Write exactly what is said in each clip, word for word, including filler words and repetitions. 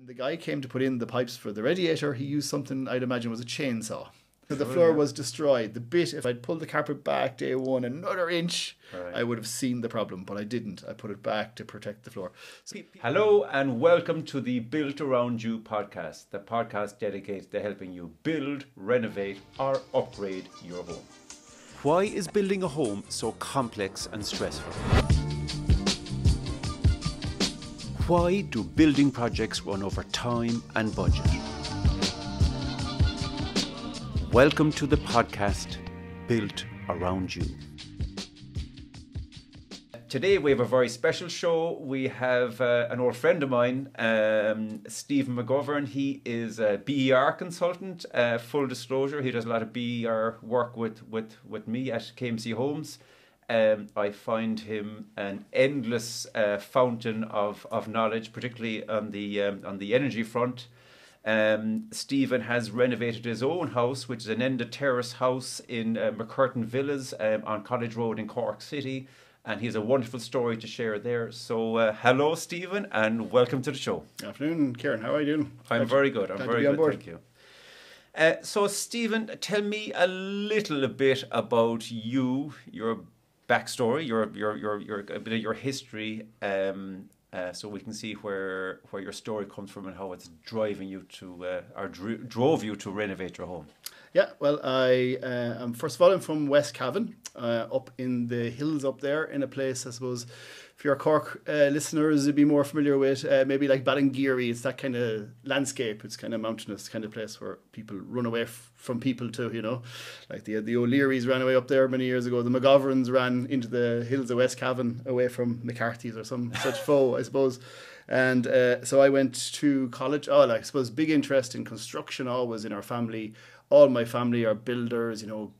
when the guy came to put in the pipes for the radiator, he used something I'd imagine was a chainsaw. So the floor was destroyed. The bit, if I'd pulled the carpet back day one another inch, right, I would have seen the problem, but I didn't. I put it back to protect the floor. So hello and welcome to the Built Around You podcast, the podcast dedicated to helping you build, renovate or upgrade your home. Why is building a home so complex and stressful? Why do building projects run over time and budget? Welcome to the podcast, Built Around You. Today we have a very special show. We have uh, an old friend of mine, um, Stephen McGovern. He is a B E R consultant. Uh, full disclosure, he does a lot of B E R work with, with, with me at K M C Homes. Um, I find him an endless uh, fountain of, of knowledge, particularly on the, um, on the energy front. Um, Stephen has renovated his own house, which is an end of terrace house in uh, McCurtain Villas um, on College Road in Cork City, and he has a wonderful story to share there. So uh, hello Stephen and welcome to the show. Afternoon Kieran, how are you doing? I'm glad very good, I'm very good, thank you. Uh, so Stephen, tell me a little bit about you, your backstory, your, your, your, your, a bit of your history, um, Uh, so we can see where where your story comes from and how it's driving you to uh, or dr drove you to renovate your home. Yeah, well, I uh, am first of all I'm from West Cavan, uh, up in the hills up there, in a place I suppose for your Cork uh, listeners would be more familiar with, uh, maybe like Ballingeary. It's that kind of landscape. It's kind of mountainous kind of place where people run away f from people too. You know, like the the O'Learys ran away up there many years ago. The McGoverns ran into the hills of West Cavan away from McCarthy's or some such foe, I suppose. And uh, so I went to college. Oh, I suppose big interest in construction always in our family. All my family are builders, you know,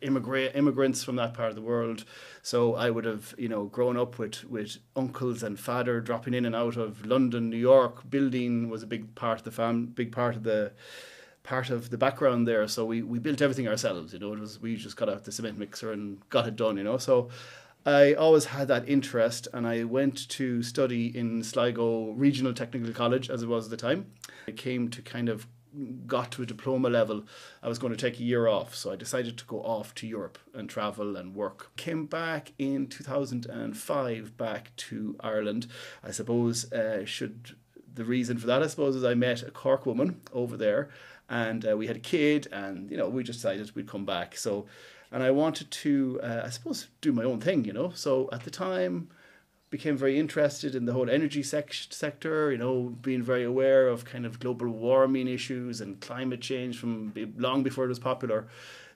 immigrant immigrants from that part of the world. So I would have, you know, grown up with with uncles and father dropping in and out of London, New York. Building was a big part of the fam, big part of the part of the background there. So we we built everything ourselves. You know, it was we just got out the cement mixer and got it done. You know, so I always had that interest, and I went to study in Sligo Regional Technical College, as it was at the time. I came to kind of got to a diploma level. I was going to take a year off, so I decided to go off to Europe and travel and work. Came back in two thousand five back to Ireland. I suppose uh, should the reason for that I suppose is I met a Cork woman over there, and uh, we had a kid, and you know we just decided we'd come back. So, and I wanted to uh, I suppose do my own thing, you know. So at the time, became very interested in the whole energy sec sector, you know, being very aware of kind of global warming issues and climate change from long before it was popular.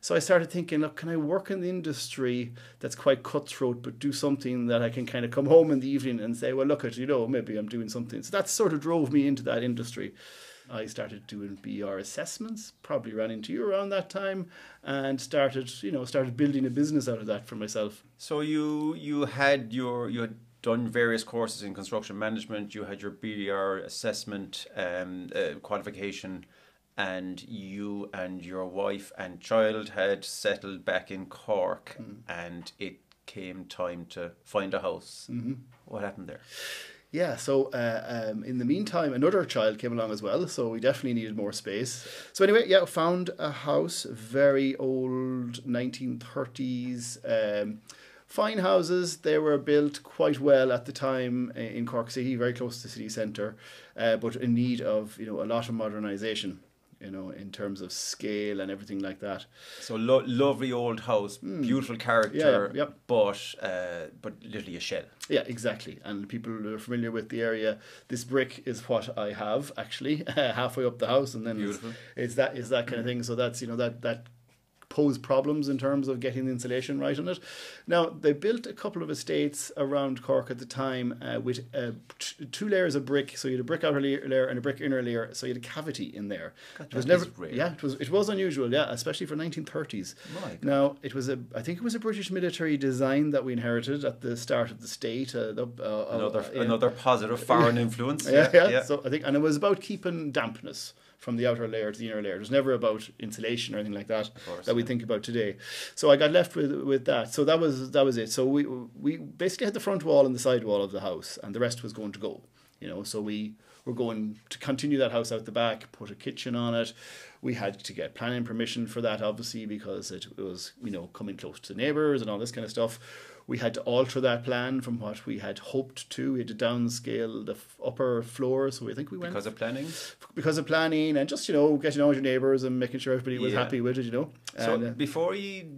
So I started thinking, look, can I work in the industry that's quite cutthroat, but do something that I can kind of come home in the evening and say, well, look at, you know, maybe I'm doing something. So that sort of drove me into that industry. I started doing B E R assessments, probably ran into you around that time, and started, you know, started building a business out of that for myself. So you you had your your done various courses in construction management, you had your B E R assessment um, uh, qualification, and you and your wife and child had settled back in Cork, mm. and it came time to find a house. Mm-hmm. What happened there? Yeah, so uh, um, in the meantime, another child came along as well, so we definitely needed more space. So anyway, yeah, found a house, very old nineteen thirties, um, fine houses. They were built quite well at the time in Cork City, very close to the city centre, uh, but in need of, you know, a lot of modernisation, you know, in terms of scale and everything like that. So lo lovely old house, mm. beautiful character, yeah, yeah, yep. but uh, but literally a shell. Yeah, exactly. And people who are familiar with the area, this brick is what I have actually halfway up the house, and then it's, it's that is that kind of thing. So that's, you know, that that. pose problems in terms of getting the insulation right on it. Now, they built a couple of estates around Cork at the time uh, with uh, t two layers of brick. So you had a brick outer layer and a brick inner layer. So you had a cavity in there. God, it was never, yeah, it was it was unusual, yeah, especially for nineteen thirties. Now, it was a I think it was a British military design that we inherited at the start of the state. Uh, the, uh, another uh, another yeah. positive foreign influence. Yeah, yeah, yeah. So I think, and it was about keeping dampness from the outer layer to the inner layer. It was never about insulation or anything like that course, that we yeah. think about today. So I got left with with that. So that was that was it. So we we basically had the front wall and the side wall of the house, and the rest was going to go. You know, so we We're going to continue that house out the back, put a kitchen on it. We had to get planning permission for that, obviously, because it was, you know, coming close to the neighbours and all this kind of stuff. We had to alter that plan from what we had hoped to. We had to downscale the upper floor, so we think we went... Because of planning? Because of planning and just, you know, getting on with your neighbours and making sure everybody was yeah. happy with it, you know. So and, uh, before you...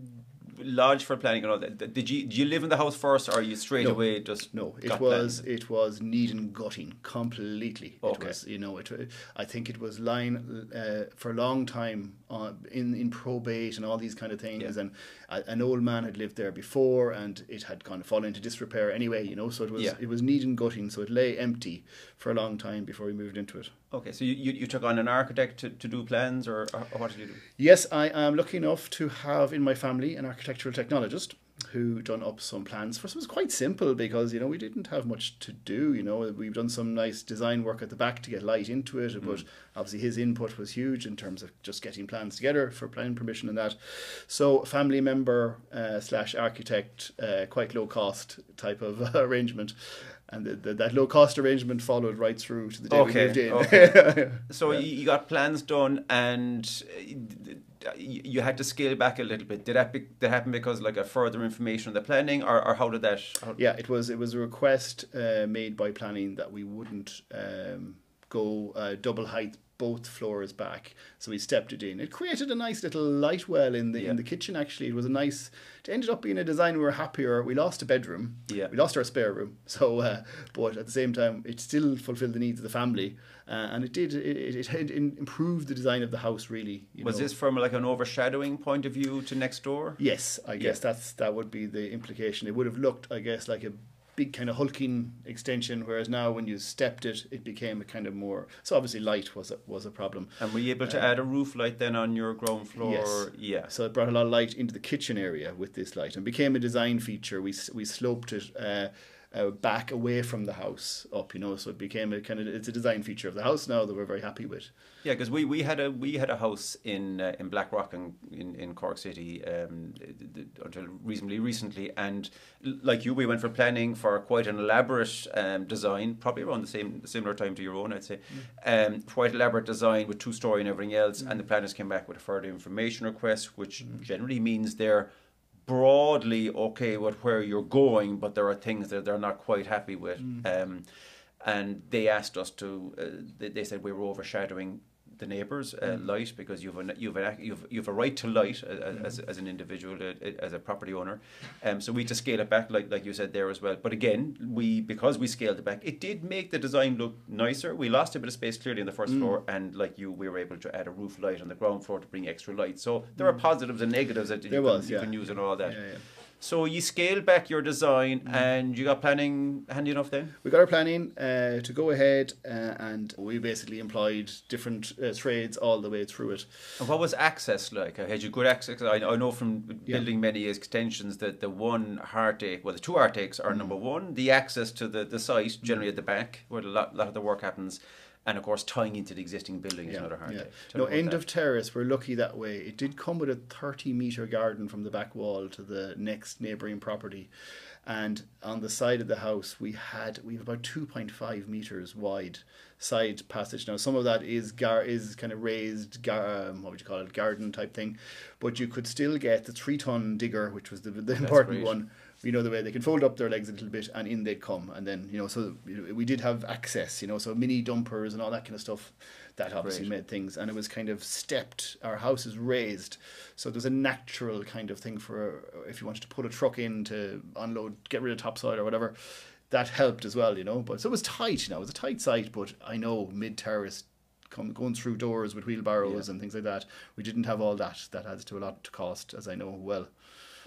lodge for planning and all that, did you, did you live in the house first, or are you straight no, away just no it was planned? It was need and gutting completely. Okay. It was, you know, it, I think it was lying uh, for a long time on, in, in probate and all these kind of things, yeah. and a, an old man had lived there before and it had kind of fallen into disrepair anyway, you know, so it was yeah. it was need and gutting, so it lay empty for a long time before we moved into it. Okay, so you, you, you took on an architect to, to do plans, or, or what did you do? Yes, I am lucky enough to have in my family an architectural technologist who done up some plans for us. It was quite simple because, you know, we didn't have much to do, you know. We've done some nice design work at the back to get light into it, mm. but obviously his input was huge in terms of just getting plans together for planning permission and that. So family member uh, slash architect, uh, quite low cost type of arrangement. And the, the, that low-cost arrangement followed right through to the day okay, we moved in. Okay. So yeah. you got plans done and you had to scale back a little bit. Did that, be, that happen because like a further information on the planning, or, or how did that... How yeah, it was, it was a request uh, made by planning that we wouldn't um, go uh, double height both floors back, so we stepped it in. It created a nice little light well in the yeah. in the kitchen. Actually, it was a nice. It ended up being a design we were happier. We lost a bedroom. Yeah. We lost our spare room. So, uh, but at the same time, it still fulfilled the needs of the family, uh, and it did. It it, it improved the design of the house really. You was know. This from like an overshadowing point of view to next door? Yes, I guess yeah. that's that would be the implication. It would have looked, I guess, like a big kind of hulking extension, whereas now when you stepped it, it became a kind of more, so obviously light was a, was a problem. And were you able to uh, add a roof light then on your ground floor? Yes. Yeah. So it brought a lot of light into the kitchen area with this light and became a design feature. We, we sloped it uh, uh, back away from the house up, you know, so it became a kind of, it's a design feature of the house now that we're very happy with. Yeah, because we, we had a we had a house in uh, in Blackrock and in, in Cork City um, until reasonably recently, and like you, we went for planning for quite an elaborate um, design, probably around the same similar time to your own, I'd say, mm. um, quite elaborate design with two story and everything else, mm. and the planners came back with a further information request, which mm. generally means they're broadly okay with where you're going, but there are things that they're not quite happy with, mm. um, and they asked us to. Uh, they said we were overshadowing the neighbours' uh, mm. light, because you've an, you've an, you've you've a right to light as mm. as, as an individual, as a property owner, um. So we had to scale it back, like like you said there as well. But again, we because we scaled it back, it did make the design look nicer. We lost a bit of space clearly on the first mm. floor, and like you, we were able to add a roof light on the ground floor to bring extra light. So there mm. are positives and negatives that you, can, was, you yeah. can use and all that. Yeah, yeah. So you scaled back your design, mm. and you got planning handy enough then? We got our planning uh, to go ahead, uh, and we basically employed different uh, trades all the way through it. And what was access like? Had you good access? I, I know from yeah. building many extensions that the one heartache, well the two heartaches are mm. number one, the access to the, the site, generally at the back, where a lot, lot of the work happens. And of course, tying into the existing building yeah, is another hard yeah. No, end that. of terrace, we're lucky that way. It did come with a thirty metre garden from the back wall to the next neighbouring property. And on the side of the house, we had we have about two point five metres wide side passage. Now, some of that is gar is kind of raised, gar um, what would you call it, garden type thing. But you could still get the three-ton digger, which was the, the important one. You know, the way they can fold up their legs a little bit and in they'd come. And then, you know, so we did have access, you know, so mini dumpers and all that kind of stuff. That obviously Great. made things. And it was kind of stepped. Our house is raised. So there's a natural kind of thing for if you wanted to put a truck in to unload, get rid of topside or whatever. That helped as well, you know. But so it was tight, you know, it was a tight site. But I know mid-terrace, come, going through doors with wheelbarrows yeah. and things like that. We didn't have all that. That adds to a lot to cost, as I know well.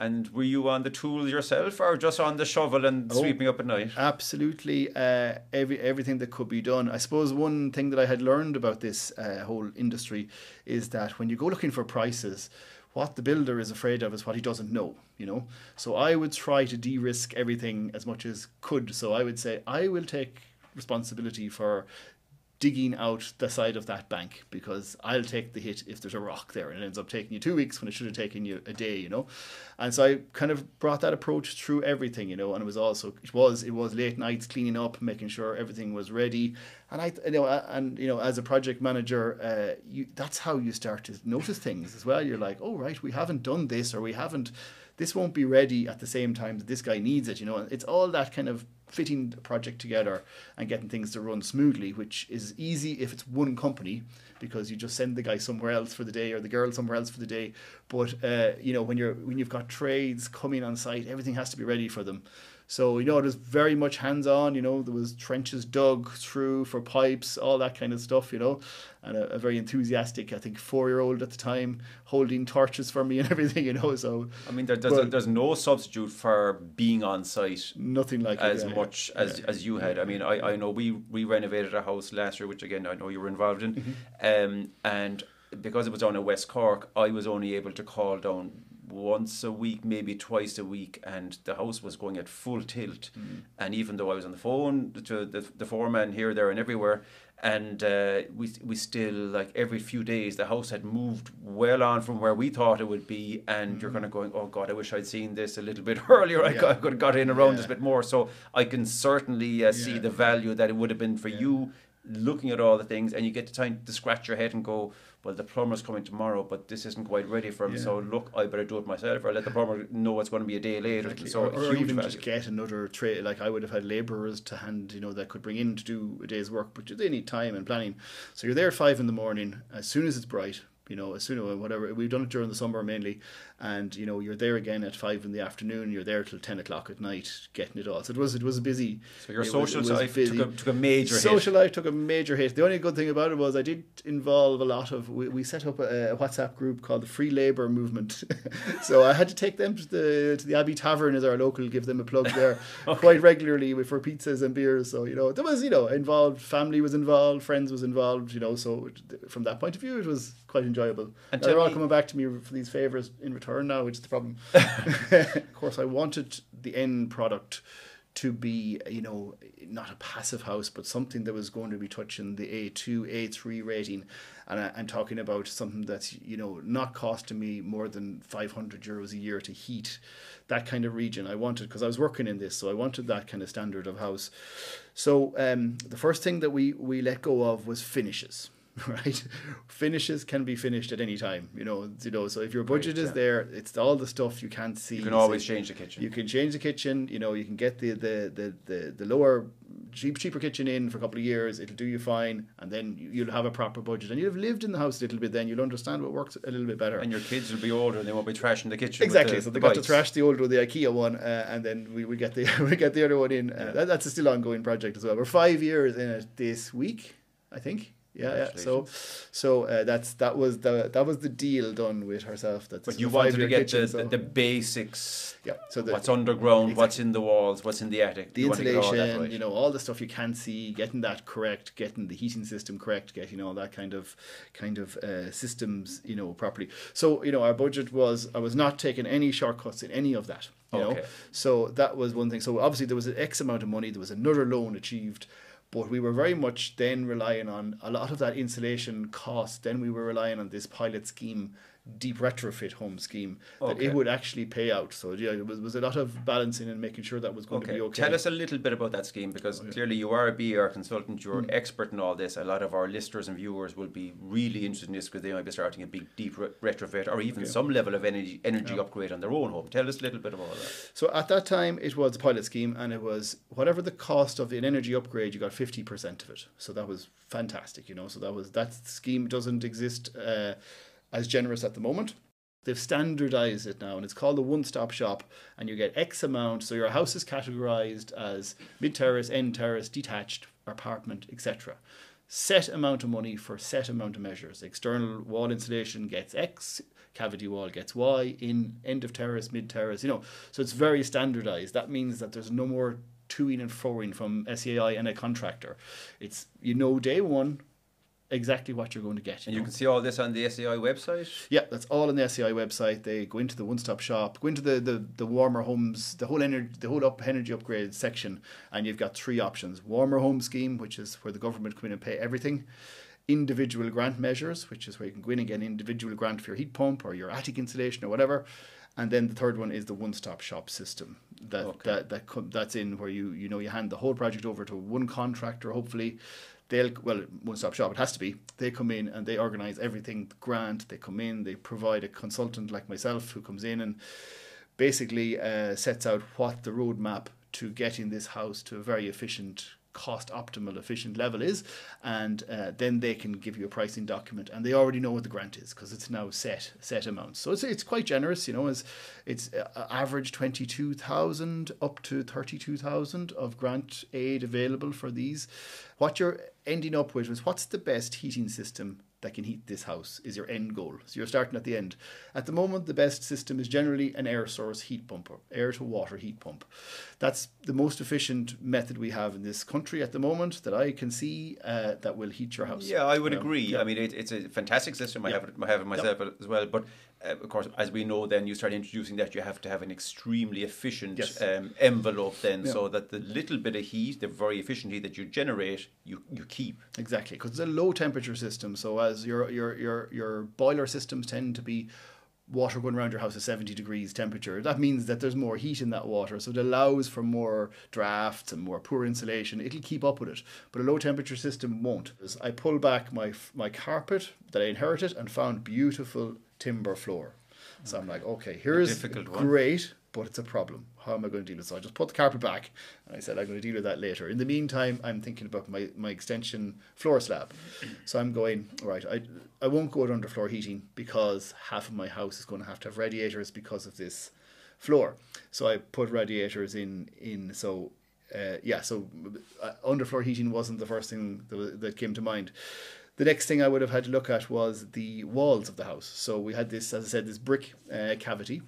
And were you on the tools yourself, or just on the shovel and oh, sweeping up at night? Absolutely, uh, every everything that could be done. I suppose one thing that I had learned about this uh, whole industry is that when you go looking for prices, what the builder is afraid of is what he doesn't know, you know. So I would try to de-risk everything as much as could. So I would say I will take responsibility for digging out the side of that bank, because I'll take the hit if there's a rock there, and it ends up taking you two weeks when it should have taken you a day, you know. And so I kind of brought that approach through everything, you know. And it was also it was it was late nights cleaning up, making sure everything was ready. And I, you know, and you know, as a project manager, uh, you that's how you start to notice things as well. You're like, oh right, we haven't done this, or we haven't. This won't be ready at the same time that this guy needs it, you know. It's all that kind of fitting the project together and getting things to run smoothly, which is easy if it's one company, because you just send the guy somewhere else for the day, or the girl somewhere else for the day. But uh, you know, when you're when you've got trades coming on site, everything has to be ready for them. So, you know, it was very much hands-on, you know. There was trenches dug through for pipes, all that kind of stuff, you know. And a, a very enthusiastic, I think, four-year-old at the time, holding torches for me and everything, you know. So I mean, there, there's, but, a, there's no substitute for being on site. Nothing like as it, yeah, much yeah. as yeah. as you had. I mean, I, I know we, we renovated a house last year, which, again, I know you were involved in. Mm-hmm. um, and because it was down in West Cork, I was only able to call down once a week, maybe twice a week, and the house was going at full tilt. Mm. And even though I was on the phone to the, the foreman here, there and everywhere, and uh, we we still, like, every few days the house had moved well on from where we thought it would be, and mm. you're kind of going, oh God, I wish I'd seen this a little bit earlier. I, yeah. got, I could have got in around yeah. this bit more. So I can certainly uh, yeah. see the value that it would have been for yeah. you, looking at all the things, and you get the time to scratch your head and go, well, the plumber's coming tomorrow, but this isn't quite ready for him. Yeah. So look, I better do it myself, or let the plumber know it's going to be a day later. Exactly. So, or, or huge even value. Just get another trade. Like, I would have had labourers to hand, you know, that could bring in to do a day's work, but they need time and planning. So you're there at five in the morning. As soon as it's bright, you know, as soon as whatever, we've done it during the summer mainly, and you know, you're there again at five in the afternoon. You're there till ten o'clock at night, getting it all. So it was, it was busy. So your social life took a, took a major hit. Social life took a major hit. The only good thing about it was I did involve a lot of. We, we set up a, a WhatsApp group called the Free Labour Movement. So I had to take them to the to the Abbey Tavern, as our local, give them a plug there. Okay. Quite regularly for pizzas and beers. So you know, there was, you know, involved family was involved, friends was involved. You know, so from that point of view, it was quite enjoyable. Enjoyable. And now they're all coming back to me for these favours in return now, which is the problem. Of course, I wanted the end product to be, you know, not a passive house, but something that was going to be touching the A two, A three rating. And I, I'm talking about something that's, you know, not costing me more than five hundred euros a year to heat. That kind of region I wanted, because I was working in this, so I wanted that kind of standard of house. So um, the first thing that we, we let go of was finishes. Right, finishes can be finished at any time, you know. You know, so if your budget right, is yeah. there, it's all the stuff you can't see. You can always so change the kitchen. You can change the kitchen. You know, you can get the the the the, the lower, cheap, cheaper kitchen in for a couple of years. It'll do you fine, and then you'll have a proper budget, and you'll have lived in the house a little bit. Then you'll understand what works a little bit better. And your kids will be older, and they won't be trashing the kitchen. Exactly. The, so they the got bites. to trash the older, the IKEA one, uh, and then we we get the we get the other one in. Uh, yeah. that, that's a still ongoing project as well. We're five years in it this week, I think. Yeah, yeah. So, so uh, that's that was the that was the deal done with herself. That's but you wanted to get kitchen, the, so. the the basics. Yeah. So the, what's underground, exactly. what's in the walls, what's in the attic, the you insulation, right. you know, all the stuff you can't see, getting that correct, getting the heating system correct, getting all that kind of kind of uh, systems, you know, properly. So you know, our budget was I was not taking any shortcuts in any of that. You okay. know, so that was one thing. So obviously there was an X amount of money. There was another loan achieved. But we were very much then relying on a lot of that insulation cost. Then we were relying on this pilot scheme, deep retrofit home scheme, that okay. it would actually pay out. So yeah, it was, was a lot of balancing and making sure that was going okay. to be okay. Tell us a little bit about that scheme, because okay. clearly you are a B E R consultant, you're an mm. expert in all this. A lot of our listeners and viewers will be really interested in this, because they might be starting a big deep re retrofit or even okay. some level of energy, energy yeah. upgrade on their own home. Tell us a little bit about that. So at that time it was a pilot scheme, and it was whatever the cost of an energy upgrade, you got fifty percent of it. So that was fantastic, you know. So that was that scheme doesn't exist uh, as generous at the moment. They've standardized it now, and it's called the one-stop shop, and you get X amount. So your house is categorized as mid-terrace, end-terrace, detached, apartment, et cetera. Set amount of money for set amount of measures. External wall insulation gets X, cavity wall gets Y, in end of terrace, mid-terrace, you know. So it's very standardized. That means that there's no more two-ing and fro-ing from S E A I and a contractor. It's, you know, day one, exactly what you're going to get. You and know? You can see all this on the S E I website? Yeah, that's all on the S E I website. They go into the one-stop shop, go into the, the, the warmer homes, the whole energy the whole up energy upgrade section, and you've got three options. Warmer home scheme, which is where the government come in and pay everything. Individual grant measures, which is where you can go in and get an individual grant for your heat pump or your attic insulation or whatever. And then the third one is the one-stop shop system. That, okay. that, that that's in where you, you know, you hand the whole project over to one contractor, hopefully. They'll, well, one-stop shop, it has to be. They come in and they organise everything, the grant, they come in, they provide a consultant like myself who comes in and basically uh, sets out what the roadmap to getting this house to a very efficient, cost-optimal, efficient level is. And uh, then they can give you a pricing document, and they already know what the grant is because it's now set set amounts. So it's it's quite generous, you know, as it's uh, average twenty-two thousand up to thirty-two thousand of grant aid available for these. What you're ending up with is what's the best heating system that can heat this house is your end goal. So you're starting at the end. At the moment, the best system is generally an air source heat pump or air to water heat pump. That's the most efficient method we have in this country at the moment that I can see uh, that will heat your house. Yeah, I would um, agree. Yeah. I mean, it, it's a fantastic system. I, yeah. have, it, I have it myself yeah. as well. But uh, of course, as we know, then you start introducing that you have to have an extremely efficient yes. um, envelope then yeah. so that the little bit of heat, the very efficient heat that you generate, you, you keep. Exactly, because it's a low temperature system. So as your, your, your, your boiler systems tend to be water going around your house at seventy degrees temperature. That means that there's more heat in that water, so it allows for more drafts and more poor insulation. It'll keep up with it, but a low temperature system won't. I pull back my my carpet that I inherited and found beautiful timber floor. So okay. I'm like, okay, here's great, but it's a problem. How am I going to deal with it? So I just put the carpet back, and I said I'm going to deal with that later. In the meantime, I'm thinking about my, my extension floor slab. So I'm going, right, I, I won't go to underfloor heating because half of my house is going to have to have radiators because of this floor. So I put radiators in, in so uh, yeah, so uh, underfloor heating wasn't the first thing that, that came to mind. The next thing I would have had to look at was the walls of the house. So we had this, as I said, this brick uh, cavity.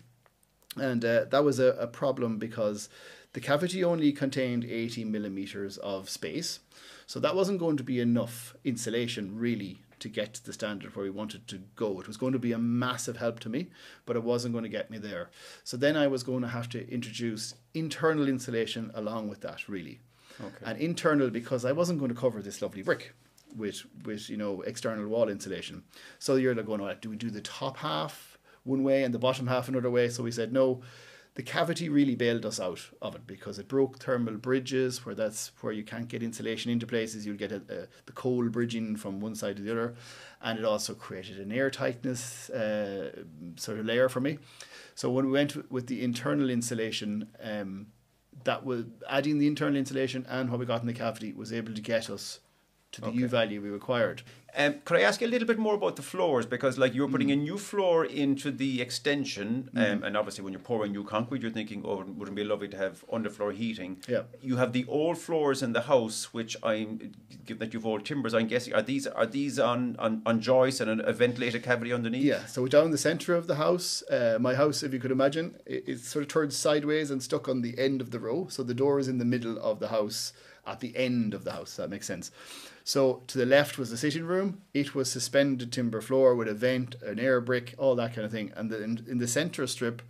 And uh, that was a, a problem because the cavity only contained eighty millimeters of space. So that wasn't going to be enough insulation really to get to the standard where we wanted to go. It was going to be a massive help to me, but it wasn't going to get me there. So then I was going to have to introduce internal insulation along with that really. Okay. And internal because I wasn't going to cover this lovely brick with, with you know, external wall insulation. So you're like going, do we do the top half one way and the bottom half another way? So we said no, the cavity really bailed us out of it because it broke thermal bridges where that's where you can't get insulation into places. You'll get a, a, the cold bridging from one side to the other, and it also created an air tightness uh, sort of layer for me. So when we went with the internal insulation, um, that was adding the internal insulation and what we got in the cavity was able to get us to the okay. U value we required. Um, could I ask you a little bit more about the floors? Because like you're putting mm. a new floor into the extension, um, mm. and obviously when you're pouring new concrete, you're thinking, oh, wouldn't it be lovely to have underfloor heating? Yeah. You have the old floors in the house, which I'm, given that you've old timbers, I'm guessing, are these are these on, on, on joists and a ventilated cavity underneath? Yeah, so down the centre of the house, uh, my house, if you could imagine, it, it's sort of turned sideways and stuck on the end of the row. So the door is in the middle of the house, at the end of the house, that makes sense. So to the left was the sitting room. It was suspended timber floor with a vent, an air brick, all that kind of thing. And the, in, in the centre strip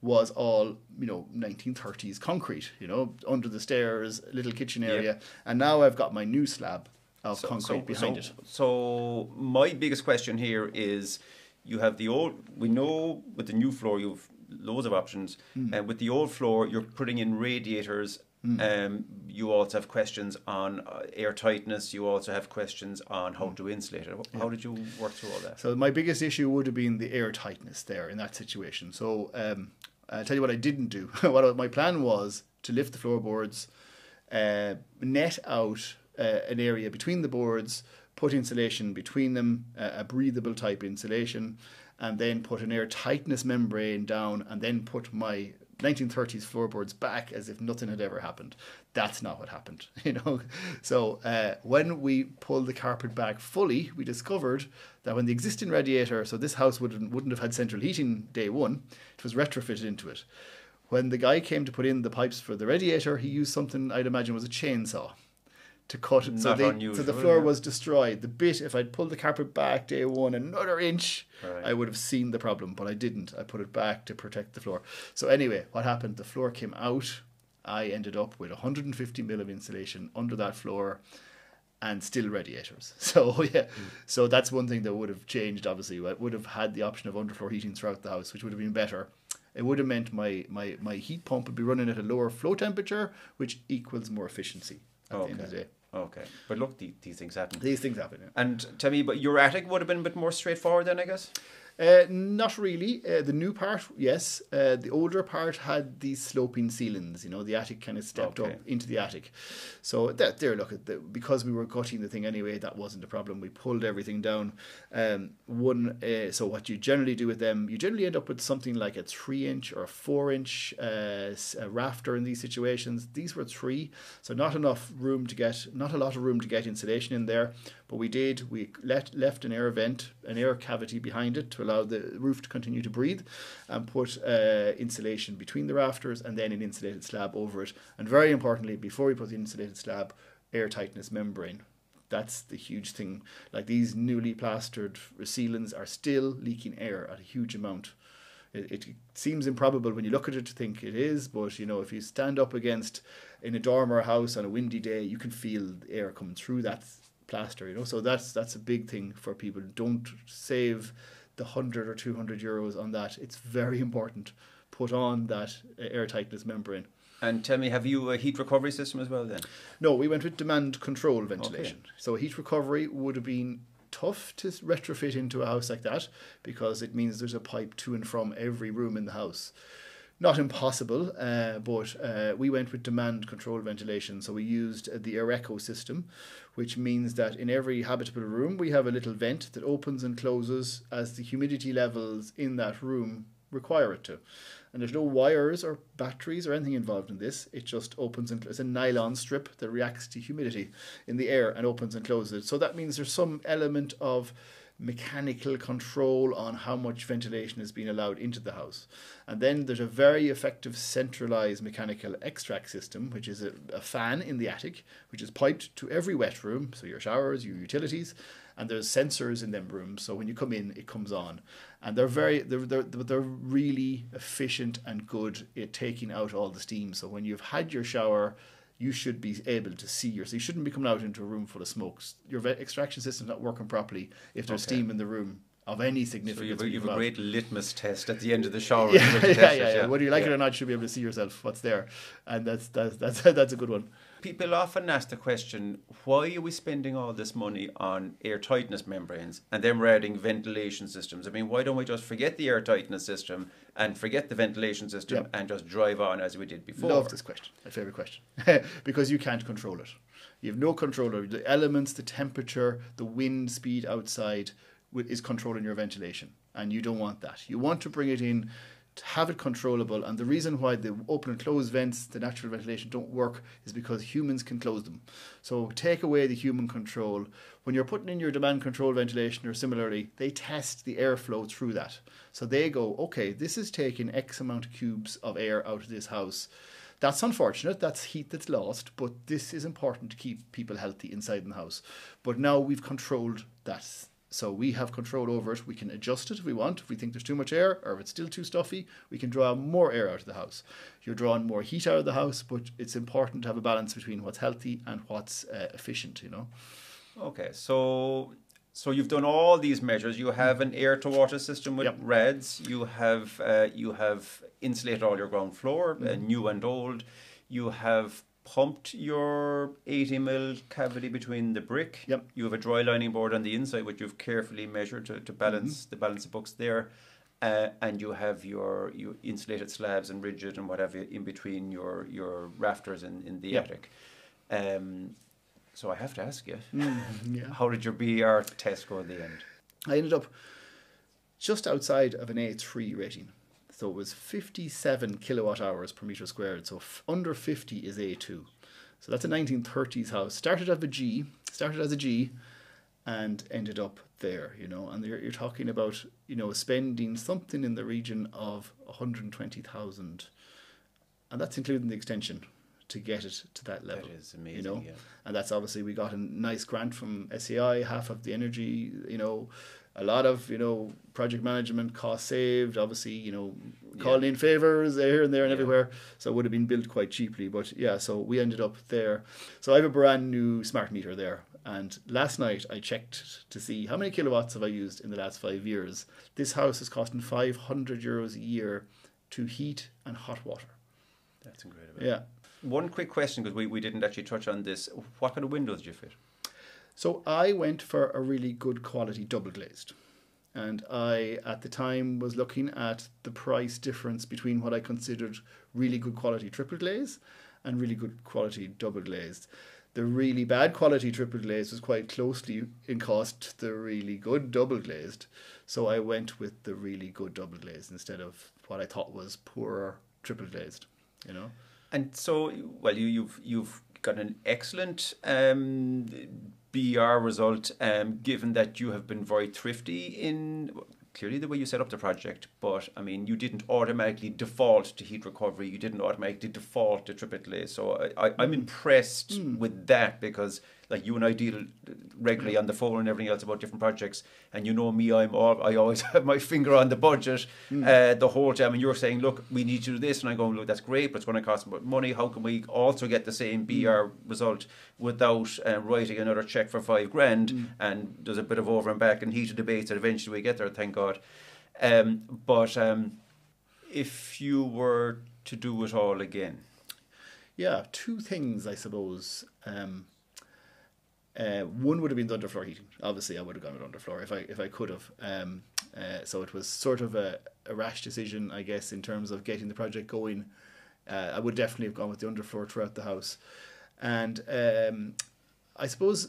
was all, you know, nineteen thirties concrete, you know, under the stairs, little kitchen area. Yep. And now I've got my new slab of so, concrete so, behind so, it. So my biggest question here is, you have the old, we know with the new floor you've loads of options. Mm. And with the old floor, you're putting in radiators. Mm. Um, you also have questions on uh, air tightness. You also have questions on how mm. to insulate it. How yeah. did you work through all that? So my biggest issue would have been the air tightness there in that situation. So um, I'll tell you what I didn't do. What my plan was to lift the floorboards, uh, net out uh, an area between the boards, put insulation between them, uh, a breathable type insulation, and then put an air tightness membrane down, and then put my nineteen thirties floorboards back as if nothing had ever happened. That's not what happened, you know. So uh, when we pulled the carpet back fully, we discovered that when the existing radiator, so this house wouldn't, wouldn't have had central heating day one, it was retrofitted into it. When the guy came to put in the pipes for the radiator, he used something I'd imagine was a chainsaw to cut it. So, they, unusual, so the floor yeah. was destroyed. The bit, if I'd pulled the carpet back day one another inch, right. I would have seen the problem, but I didn't. I put it back to protect the floor. So anyway, what happened? The floor came out. I ended up with one hundred fifty mil of insulation under that floor and still radiators. So yeah, mm. so that's one thing that would have changed, obviously. I would have had the option of underfloor heating throughout the house, which would have been better. It would have meant my, my, my heat pump would be running at a lower flow temperature, which equals more efficiency at okay. the end of the day. Okay, but look, the, these things happen. These things happen, yeah. And tell me, but your attic would have been a bit more straightforward then, I guess? Uh, not really. Uh, the new part, yes. Uh, the older part had these sloping ceilings, you know, the attic kind of stepped okay. up into the attic. So that there, look, at the, because we were gutting the thing anyway, that wasn't a problem. We pulled everything down. Um, one. Uh, so what you generally do with them, you generally end up with something like a three inch or a four inch uh, a rafter in these situations. These were three, so not enough room to get, not a lot of room to get insulation in there. But we did, we let, left an air vent, an air cavity behind it to allow the roof to continue to breathe, and put uh, insulation between the rafters and then an insulated slab over it. And very importantly, before we put the insulated slab, air tightness membrane. That's the huge thing. Like these newly plastered ceilings are still leaking air at a huge amount. It, it seems improbable when you look at it to think it is, but you know, if you stand up against in a dorm or a house on a windy day, you can feel the air coming through that plaster, you know. So that's that's a big thing for people. Don't save the one hundred or two hundred euros on that. It's very important. Put on that air tightness membrane. And tell me, have you a heat recovery system as well then? No, we went with demand control ventilation. Okay. So heat recovery would have been tough to retrofit into a house like that, because it means there's a pipe to and from every room in the house. Not impossible, uh, but uh, we went with demand control ventilation. So we used the Aireco system, which means that in every habitable room, we have a little vent that opens and closes as the humidity levels in that room require it to. And there's no wires or batteries or anything involved in this. It just opens and closes. It's a nylon strip that reacts to humidity in the air and opens and closes it. So that means there's some element of mechanical control on how much ventilation is being allowed into the house. And then there's a very effective centralized mechanical extract system, which is a, a fan in the attic, which is piped to every wet room, so your showers, your utilities, and there's sensors in them rooms, so when you come in, it comes on. And they're very, they're, they're, they're really efficient and good at taking out all the steam. So when you've had your shower, you should be able to see yourself. So you shouldn't be coming out into a room full of smokes. Your extraction system's not working properly if there's okay. steam in the room of any significance. So you have a great litmus test at the end of the shower. yeah, yeah, yeah, yeah, yeah. Whether you like yeah. it or not, you should be able to see yourself what's there. And that's, that's, that's, that's a good one. People often ask the question, why are we spending all this money on air tightness membranes and then we're adding ventilation systems? I mean, why don't we just forget the air tightness system and forget the ventilation system yep. and just drive on as we did before? Love this question, my favourite question. Because you can't control it. You have no control over the elements, the temperature, the wind speed outside is controlling your ventilation, and you don't want that. You want to bring it in, to have it controllable. And the reason why the open and closed vents, the natural ventilation, don't work is because humans can close them. So take away the human control. When you're putting in your demand control ventilation or similarly, they test the airflow through that. So they go, okay, this is taking X amount of cubes of air out of this house. That's unfortunate, that's heat that's lost, but this is important to keep people healthy inside the house. But now we've controlled that. So we have control over it. We can adjust it if we want. If we think there's too much air or if it's still too stuffy, we can draw more air out of the house. You're drawing more heat out of the house, but it's important to have a balance between what's healthy and what's uh, efficient, you know. Okay, so so you've done all these measures. You have an air-to-water system with yep. R A Ds. You have, uh, you have insulated all your ground floor, mm-hmm. uh, new and old. You have pumped your eighty mil cavity between the brick. Yep. You have a dry lining board on the inside, which you've carefully measured to, to balance mm-hmm. the balance of books there. Uh, and you have your, your insulated slabs and rigid and whatever in between your, your rafters in, in the yep. attic. Um, so I have to ask you, mm-hmm. yeah. how did your B E R test go in the end? I ended up just outside of an A three rating. So it was fifty-seven kilowatt hours per metre squared. So f under fifty is A two. So that's a nineteen thirties house. Started as a G, started as a G and ended up there, you know. And you're, you're talking about, you know, spending something in the region of one hundred twenty thousand. And that's including the extension to get it to that level. That is amazing, you know? Yeah. And that's obviously, we got a nice grant from S E A I, half of the energy, you know, a lot of, you know, project management costs saved, obviously, you know, calling yeah. in favours here and there and yeah. everywhere. So it would have been built quite cheaply. But yeah, so we ended up there. So I have a brand new smart meter there. And last night I checked to see how many kilowatts have I used in the last five years. This house is costing five hundred euros a year to heat and hot water. That's incredible. Yeah. One quick question, because we, we didn't actually touch on this. What kind of windows did you fit? So I went for a really good quality double glazed. And I, at the time, was looking at the price difference between what I considered really good quality triple glaze and really good quality double glazed. The really bad quality triple glazed was quite closely in cost to the really good double glazed. So I went with the really good double glazed instead of what I thought was poorer triple glazed, you know. And so, well, you, you've you've got an excellent um, B E R result, um, given that you have been very thrifty in... clearly the way you set up the project, but I mean, you didn't automatically default to heat recovery, you didn't automatically default to triple glaze. So I, I, I'm impressed mm. with that, because like you and I deal regularly on the phone and everything else about different projects, and you know me, I'm all, I always have my finger on the budget mm. uh, the whole time, and you're saying, look, we need to do this, and I'm going, look, that's great, but it's going to cost money. How can we also get the same B E R mm. result without uh, writing another check for five grand, mm. and there's a bit of over and back and heated debates that eventually we get there, thank God. Um, but um, if you were to do it all again, yeah, two things I suppose. Um, uh, one would have been the underfloor heating. Obviously, I would have gone with underfloor if I if I could have. Um, uh, so it was sort of a, a rash decision, I guess, in terms of getting the project going. Uh, I would definitely have gone with the underfloor throughout the house, and um, I suppose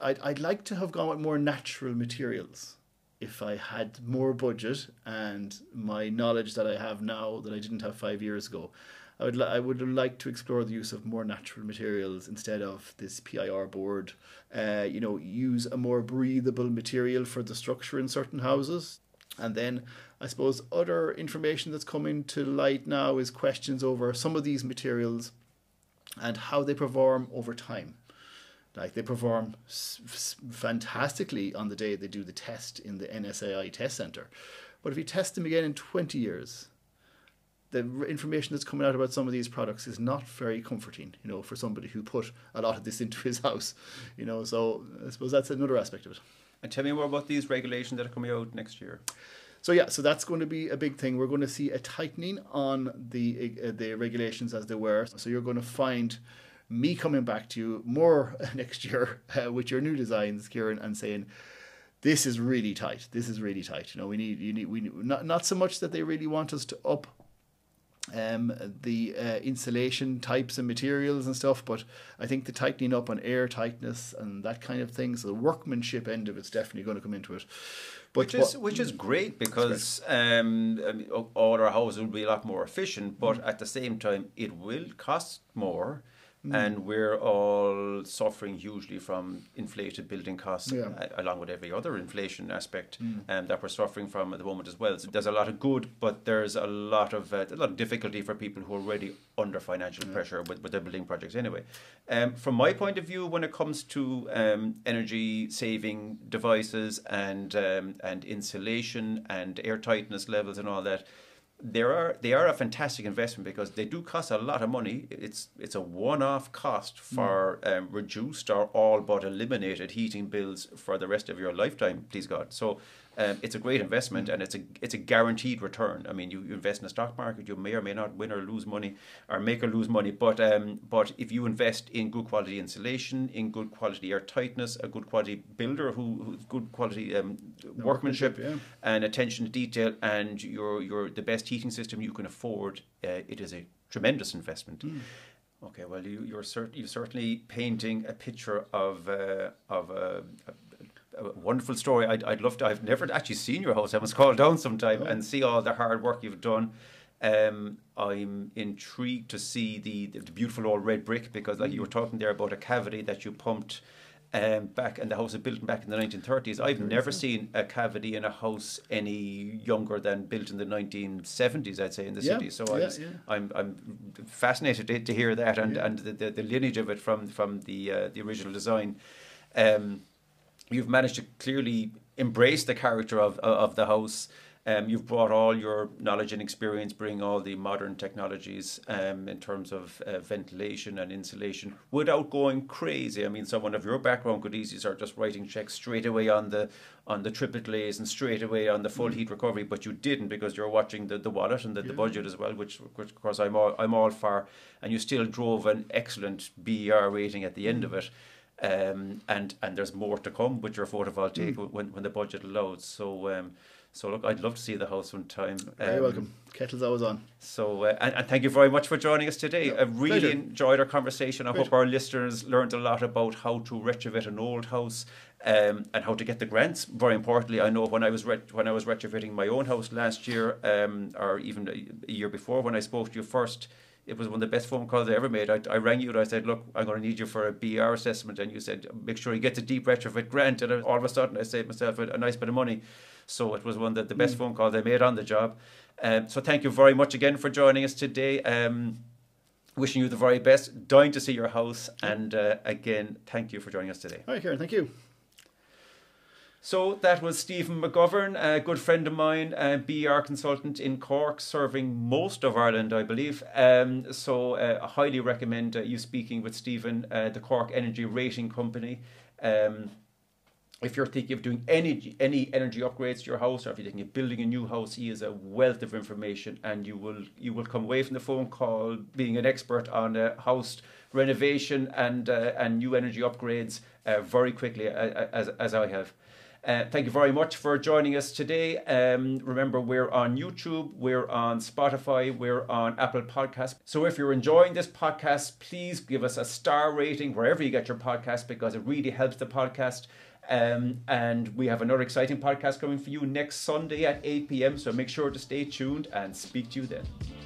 I'd I'd like to have gone with more natural materials. If I had more budget and my knowledge that I have now that I didn't have five years ago, I would I would like to explore the use of more natural materials instead of this P I R board. Uh, you know, use a more breathable material for the structure in certain houses. And then I suppose other information that's coming to light now is questions over some of these materials and how they perform over time. Like, they perform fantastically on the day they do the test in the N S A I test centre. But if you test them again in twenty years, the information that's coming out about some of these products is not very comforting, you know, for somebody who put a lot of this into his house, you know. So I suppose that's another aspect of it. And tell me more about these regulations that are coming out next year. So yeah, so that's going to be a big thing. We're going to see a tightening on the uh, the regulations as they were. So you're going to find me coming back to you more next year uh, with your new designs, Kieran, and saying, this is really tight. This is really tight. You know, we need, you need, we need, not, not so much that they really want us to up um, the uh, insulation types and materials and stuff, but I think the tightening up on air tightness and that kind of thing. So the workmanship end of it's definitely going to come into it. But which is, which is great, because great. Um, I mean, all our houses will be a lot more efficient, but mm. at the same time, it will cost more. Mm. And we're all suffering hugely from inflated building costs, yeah. uh, along with every other inflation aspect mm. um, that we're suffering from at the moment as well. So there's a lot of good, but there's a lot of uh, a lot of difficulty for people who are already under financial yeah. pressure with, with their building projects anyway. Um, from my point of view, when it comes to um, energy saving devices and um, and insulation and air tightness levels and all that, There are they are a fantastic investment, because they do cost a lot of money. It's it's a one-off cost for mm. um, reduced or all but eliminated heating bills for the rest of your lifetime, please God. So um, it's a great investment, mm. and it's a it's a guaranteed return. I mean, you, you invest in the stock market, you may or may not win or lose money, or make or lose money. But um, but if you invest in good quality insulation, in good quality air tightness, a good quality builder who who's good quality um, workmanship, workmanship yeah. and attention to detail, and you're you're the best heating system you can afford, uh, it is a tremendous investment. Mm. Okay, well, you, you're cert you're certainly painting a picture of uh, of a, a, a wonderful story. I'd, I'd love to. I've never actually seen your house. I must call down sometime oh. and see all the hard work you've done. Um, I'm intrigued to see the, the beautiful old red brick, because like mm. you were talking there about a cavity that you pumped um, back, and the house was built back in the nineteen thirties. I've never seen a cavity in a house any younger than built in the nineteen seventies, I'd say, in the yeah, city. So yeah, I was, yeah. I'm I'm fascinated to, to hear that, and, yeah. and the, the, the lineage of it from, from the, uh, the original design. Um, you've managed to clearly embrace the character of, of the house. Um, you've brought all your knowledge and experience, bring all the modern technologies um, in terms of uh, ventilation and insulation without going crazy. I mean, someone of your background could easily start just writing checks straight away on the on the triplet glaze and straight away on the full heat recovery, but you didn't, because you're watching the, the wallet and the, yeah. the budget as well, which, which of course I'm all, I'm all for, and you still drove an excellent B E R rating at the end of it. Um, and, and there's more to come with your photovoltaic mm. when, when the budget allows. So... Um, So look, I'd love to see the house one time. Um, You're welcome. Kettle's always on. So uh, and, and thank you very much for joining us today. Yeah, I really pleasure. enjoyed our conversation. I Great. hope our listeners learned a lot about how to retrofit an old house um, and how to get the grants. Very importantly, I know when I was ret when I was retrofitting my own house last year, um, or even a year before, when I spoke to you first, it was one of the best phone calls I ever made. I, I rang you and I said, look, I'm going to need you for a B R assessment. And you said, make sure you get the deep retrofit grant. And all of a sudden, I saved myself a, a nice bit of money. So it was one of the best mm. phone calls I made on the job. Um, so thank you very much again for joining us today. Um, wishing you the very best. Dying to see your house. And uh, again, thank you for joining us today. All right, Kieran, thank you. So that was Stephen McGovern, a good friend of mine, a B E R consultant in Cork, serving most of Ireland, I believe. Um, so uh, I highly recommend uh, you speaking with Stephen, uh, the Cork Energy Rating Company. Um, if you're thinking of doing any, any energy upgrades to your house, or if you're thinking of building a new house, he is a wealth of information, and you will, you will come away from the phone call being an expert on a house renovation and, uh, and new energy upgrades uh, very quickly, uh, as, as I have. Uh, thank you very much for joining us today. Um, remember, we're on YouTube, we're on Spotify, we're on Apple Podcasts. So if you're enjoying this podcast, please give us a star rating wherever you get your podcast, because it really helps the podcast. Um, and we have another exciting podcast coming for you next Sunday at eight p m So make sure to stay tuned, and speak to you then.